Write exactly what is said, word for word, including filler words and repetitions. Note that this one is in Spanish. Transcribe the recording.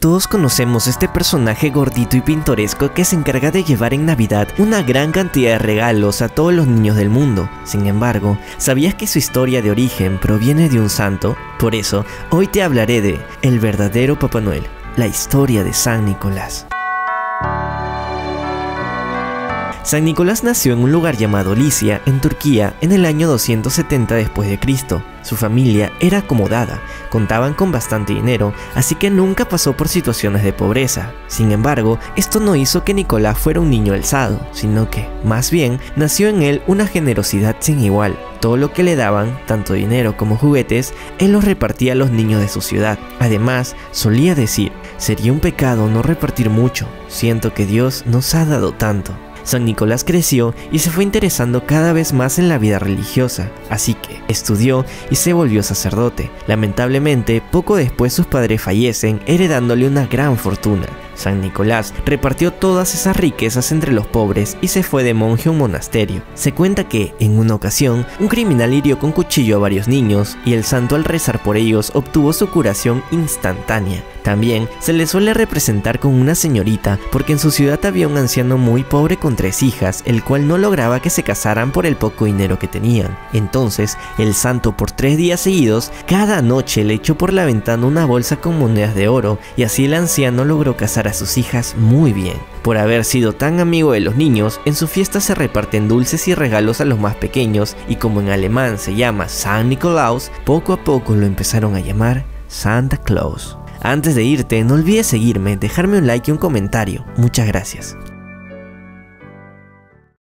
Todos conocemos este personaje gordito y pintoresco que se encarga de llevar en Navidad una gran cantidad de regalos a todos los niños del mundo. Sin embargo, ¿sabías que su historia de origen proviene de un santo? Por eso, hoy te hablaré de el verdadero Papá Noel, la historia de San Nicolás. San Nicolás nació en un lugar llamado Licia, en Turquía, en el año doscientos setenta después de Cristo. Su familia era acomodada, contaban con bastante dinero, así que nunca pasó por situaciones de pobreza. Sin embargo, esto no hizo que Nicolás fuera un niño alzado, sino que, más bien, nació en él una generosidad sin igual. Todo lo que le daban, tanto dinero como juguetes, él los repartía a los niños de su ciudad. Además, solía decir, sería un pecado no repartir mucho, siento que Dios nos ha dado tanto. San Nicolás creció y se fue interesando cada vez más en la vida religiosa, así que estudió y se volvió sacerdote. Lamentablemente, poco después sus padres fallecen, heredándole una gran fortuna. San Nicolás repartió todas esas riquezas entre los pobres y se fue de monje a un monasterio. Se cuenta que, en una ocasión, un criminal hirió con cuchillo a varios niños y el santo al rezar por ellos obtuvo su curación instantánea. También se le suele representar con una señorita porque en su ciudad había un anciano muy pobre con tres hijas, el cual no lograba que se casaran por el poco dinero que tenían. Entonces, el santo por tres días seguidos, cada noche le echó por la ventana una bolsa con monedas de oro y así el anciano logró casar a a sus hijas muy bien. Por haber sido tan amigo de los niños, en su fiesta se reparten dulces y regalos a los más pequeños y como en alemán se llama San Nicolás, poco a poco lo empezaron a llamar Santa Claus. Antes de irte, no olvides seguirme, dejarme un like y un comentario. Muchas gracias.